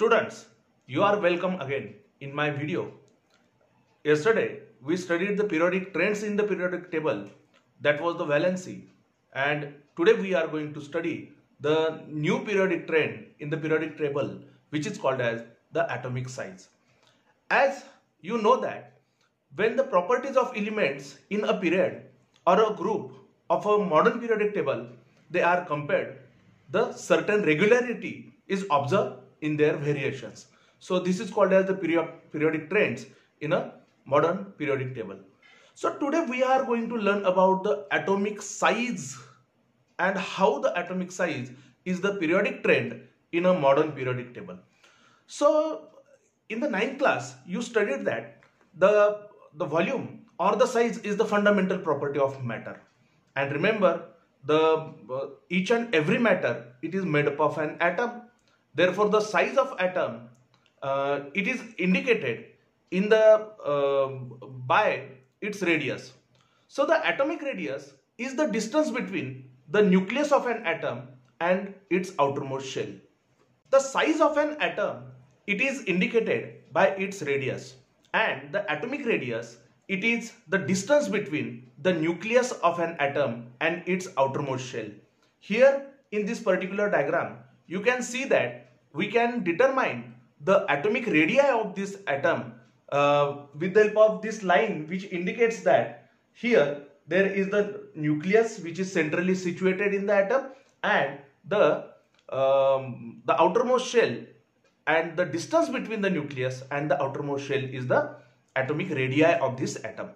Students, you are welcome again in my video. Yesterday, we studied the periodic trends in the periodic table, that was the valency, and today we are going to study the new periodic trend in the periodic table, which is called as the atomic size. As you know that when the properties of elements in a period or a group of a modern periodic table, they are compared, the certain regularity is observed in their variations. So this is called as the periodic trends in a modern periodic table. So today we are going to learn about the atomic size and how the atomic size is the periodic trend in a modern periodic table. So in the 9th class you studied that the volume or the size is the fundamental property of matter, and remember each and every matter, it is made up of an atom. Therefore the size of atom, it is indicated in the by its radius. So the atomic radius is the distance between the nucleus of an atom and its outermost shell. The size of an atom, it is indicated by its radius, and the atomic radius, it is the distance between the nucleus of an atom and its outermost shell. Here in this particular diagram, you can see that we can determine the atomic radii of this atom with the help of this line, which indicates that here there is the nucleus, which is centrally situated in the atom, and the outermost shell, and the distance between the nucleus and the outermost shell is the atomic radii of this atom.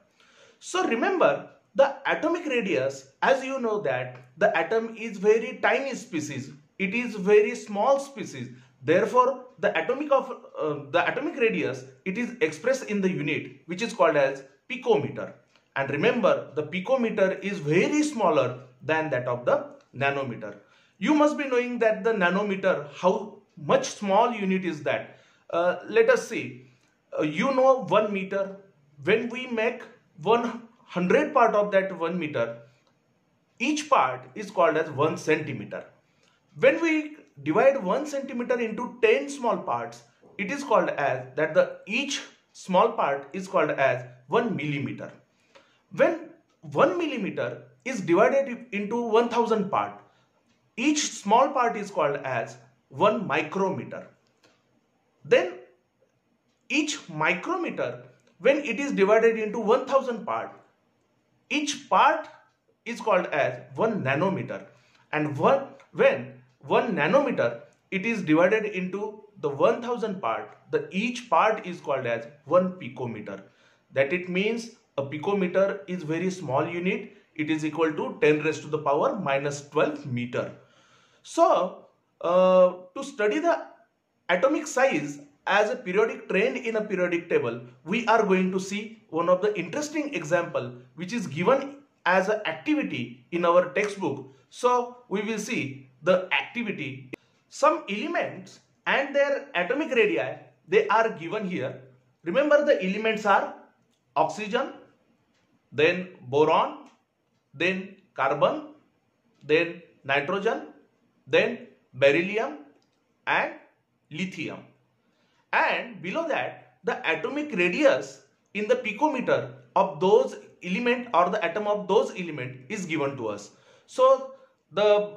So remember, the atomic radius, as you know that the atom is very tiny species, it is very small species. Therefore, the atomic radius, it is expressed in the unit which is called as picometer. And remember, the picometer is very smaller than that of the nanometer. You must be knowing that the nanometer, how much small unit is that. Let us see. You know 1 meter. When we make 100 part of that 1 meter, each part is called as 1 centimeter. When we divide 1 centimeter into 10 small parts, it is called as that each small part is called as 1 millimeter. When 1 millimeter is divided into 1000 part, each small part is called as 1 micrometer. Then each micrometer, when it is divided into 1000 part, each part is called as 1 nanometer. And when 1 nanometer, it is divided into the 1000 part, each part is called as 1 picometer. That it means a picometer is very small unit. It is equal to 10⁻¹² meter. So to study the atomic size as a periodic trend in a periodic table, we are going to see one of the interesting example which is given as an activity in our textbook. So we will see the activity. Some elements and their atomic radii, they are given here. Remember, the elements are oxygen, then boron, then carbon, then nitrogen, then beryllium and lithium. And below that, the atomic radius in the picometer of those element or the atom of those element is given to us. So the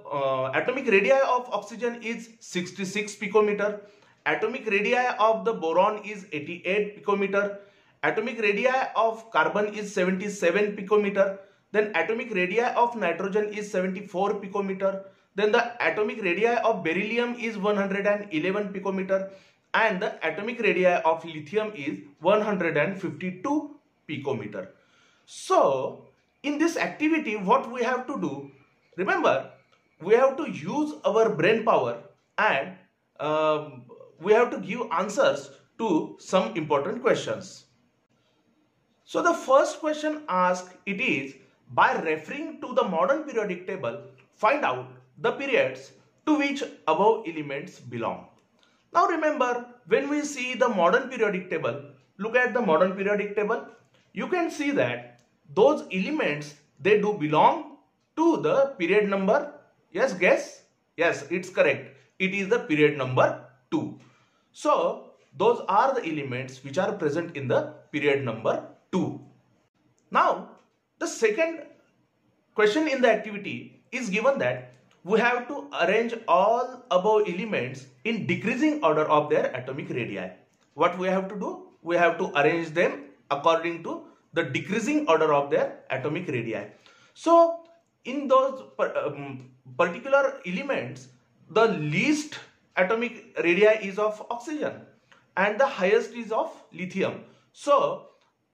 atomic radii of oxygen is 66 picometer. Atomic radii of the boron is 88 picometer. Atomic radii of carbon is 77 picometer. Then atomic radii of nitrogen is 74 picometer. Then the atomic radii of beryllium is 111 picometer. And the atomic radii of lithium is 152 picometer. So in this activity, what we have to do? Remember, we have to use our brain power, and we have to give answers to some important questions. So the first question asked, it is, by referring to the modern periodic table, find out the periods to which above elements belong. Now remember, when we see the modern periodic table, look at the modern periodic table, you can see that those elements, they do belong to the period number, yes, guess, yes, it's correct. It is the period number 2. So those are the elements which are present in the period number 2. Now the second question in the activity is given that we have to arrange all above elements in decreasing order of their atomic radii. What we have to do? We have to arrange them according to the decreasing order of their atomic radii. So in those particular elements, the least atomic radii is of oxygen and the highest is of lithium. So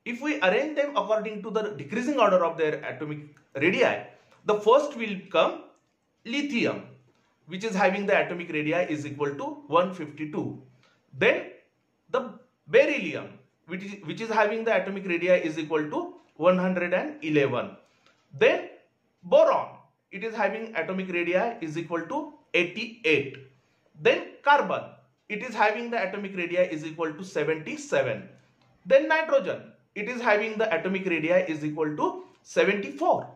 if we arrange them according to the decreasing order of their atomic radii, the first will come lithium, which is having the atomic radii is equal to 152. Then the beryllium, which is having the atomic radii is equal to 111. Then boron, it is having atomic radii is equal to 88. Then carbon, it is having the atomic radii is equal to 77. Then nitrogen, it is having the atomic radii is equal to 74.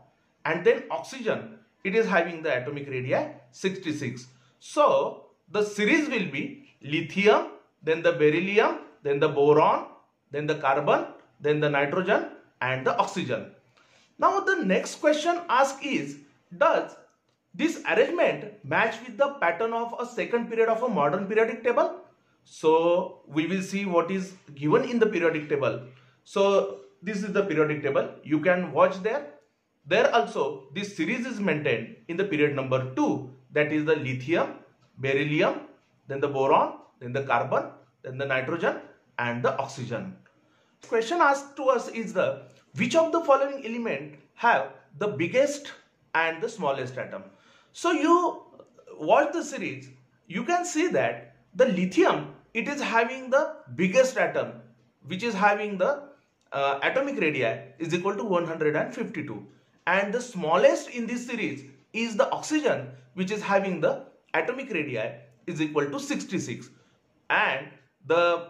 And then oxygen, it is having the atomic radii 66. So the series will be lithium, then the beryllium, then the boron, then the carbon, then the nitrogen and the oxygen. Now the next question asked is, does this arrangement match with the pattern of a second period of a modern periodic table? So we will see what is given in the periodic table. So this is the periodic table. You can watch there. There also this series is maintained in the period number 2, that is the lithium, beryllium, then the boron, then the carbon, then the nitrogen and the oxygen. Question asked to us is the which of the following element have the biggest and the smallest atom. So you watch the series, you can see that the lithium, it is having the biggest atom, which is having the atomic radii is equal to 152, and the smallest in this series is the oxygen, which is having the atomic radii is equal to 66. And the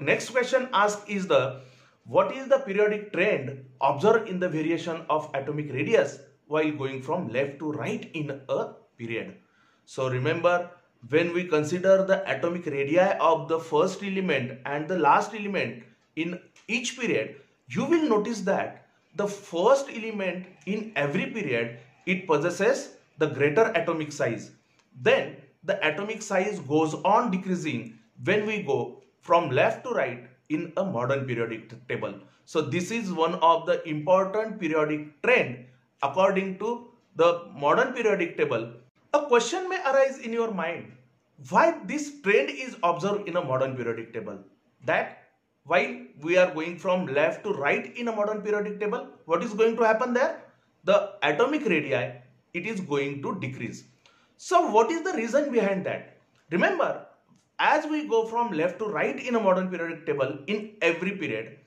next question asked is the what is the periodic trend observed in the variation of atomic radius while going from left to right in a period. So remember, when we consider the atomic radii of the first element and the last element in each period, you will notice that the first element in every period, it possesses the greater atomic size. Then the atomic size goes on decreasing when we go from left to right in a modern periodic table. So this is one of the important periodic trend according to the modern periodic table. A question may arise in your mind, why this trend is observed in a modern periodic table? That while we are going from left to right in a modern periodic table, what is going to happen there? The atomic radii, it is going to decrease. So what is the reason behind that? Remember, as we go from left to right in a modern periodic table in every period,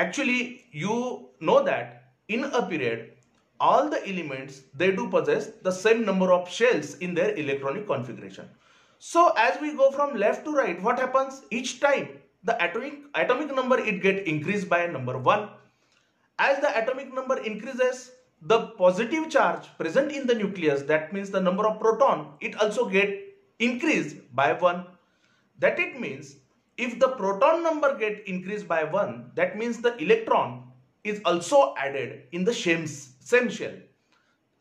actually you know that in a period, all the elements, they do possess the same number of shells in their electronic configuration. So as we go from left to right, what happens? Each time the atomic number, it gets increased by number 1. As the atomic number increases, the positive charge present in the nucleus, that means the number of proton, it also get increased by 1. That it means if the proton number get increased by 1, that means the electron is also added in the same shell.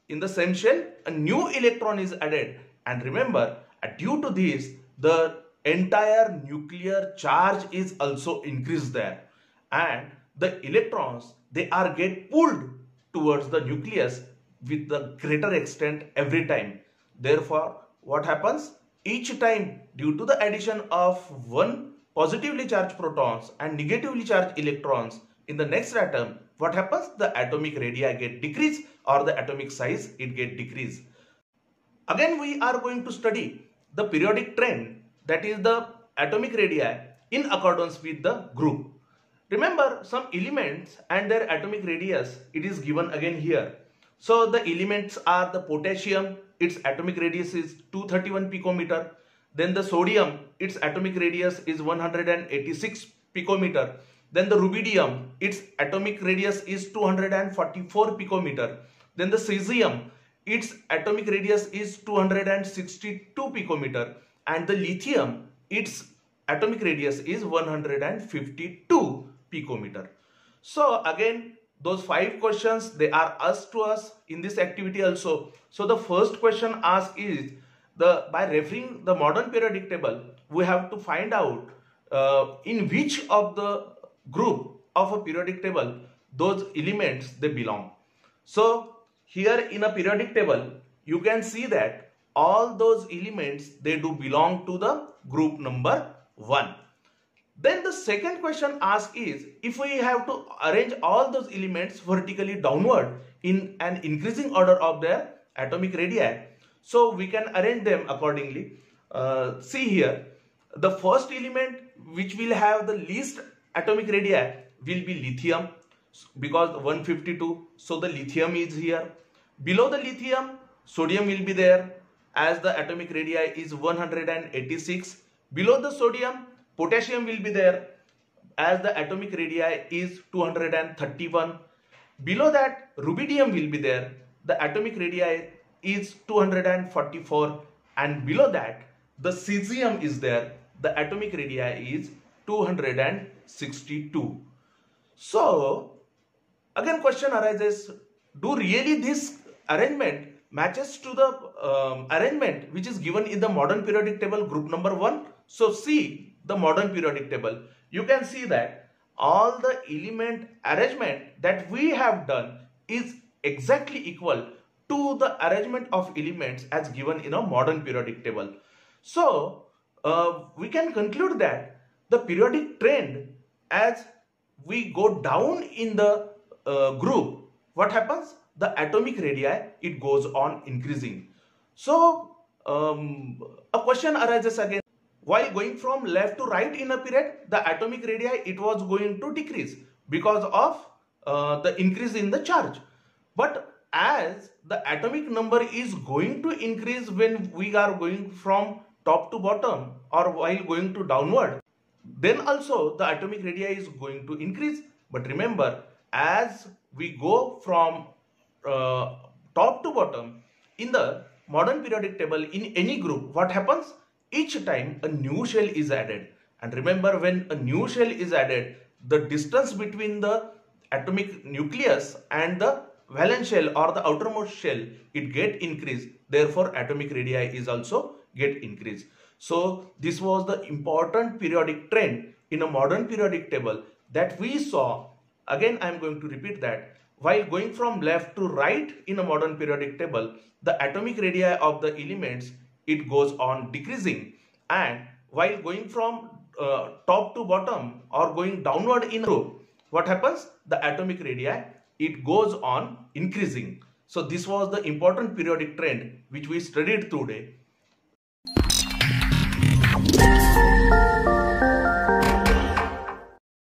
In the same shell, a new electron is added, and remember, due to this, the entire nuclear charge is also increased there, and the electrons, they are get pulled towards the nucleus with the greater extent every time. Therefore, what happens? Each time, due to the addition of 1 positively charged protons and negatively charged electrons in the next atom, what happens? The atomic radii get decreased, or the atomic size, it get decreased. Again, we are going to study the periodic trend, that is the atomic radii in accordance with the group. Remember, some elements and their atomic radius, it is given again here. So the elements are the potassium, its atomic radius is 231 picometer. Then the sodium, its atomic radius is 186 picometer. Then the rubidium, its atomic radius is 244 picometer. Then the cesium, its atomic radius is 262 picometer. And the lithium, its atomic radius is 152 picometer. So again, those 5 questions, they are asked to us in this activity also. So the first question asked is, by referring the modern periodic table, we have to find out in which of the group of a periodic table those elements they belong. So here in a periodic table, you can see that all those elements they do belong to the group number 1. Then the second question asked is, if we have to arrange all those elements vertically downward in an increasing order of their atomic radii, so we can arrange them accordingly. See here, the first element which will have the least atomic radii will be lithium, because 152, so the lithium is here. Below the lithium, sodium will be there, as the atomic radii is 186. Below the sodium, potassium will be there, as the atomic radii is 231. Below that, rubidium will be there. The atomic radii is 244. And below that, the cesium is there. The atomic radii is 262. So, again question arises, do really this arrangement matches to the arrangement which is given in the modern periodic table group number 1? So, see the modern periodic table. You can see that all the element arrangement that we have done is exactly equal to the arrangement of elements as given in a modern periodic table. So, we can conclude that the periodic trend as we go down in the group, what happens? The atomic radii, it goes on increasing. So, a question arises again. While going from left to right in a period, the atomic radii, it was going to decrease because of the increase in the charge. But as the atomic number is going to increase when we are going from top to bottom or while going to downward, then also the atomic radii is going to increase. But remember, as we go from top to bottom in the modern periodic table in any group, what happens? Each time a new shell is added. And remember, when a new shell is added, the distance between the atomic nucleus and the valence shell or the outermost shell, it get increased. Therefore, atomic radii is also get increased. So, this was the important periodic trend in a modern periodic table that we saw. Again, I am going to repeat that. While going from left to right in a modern periodic table, the atomic radii of the elements, it goes on decreasing. And while going from top to bottom or going downward in a group, what happens? The atomic radii, it goes on increasing. So, this was the important periodic trend which we studied today.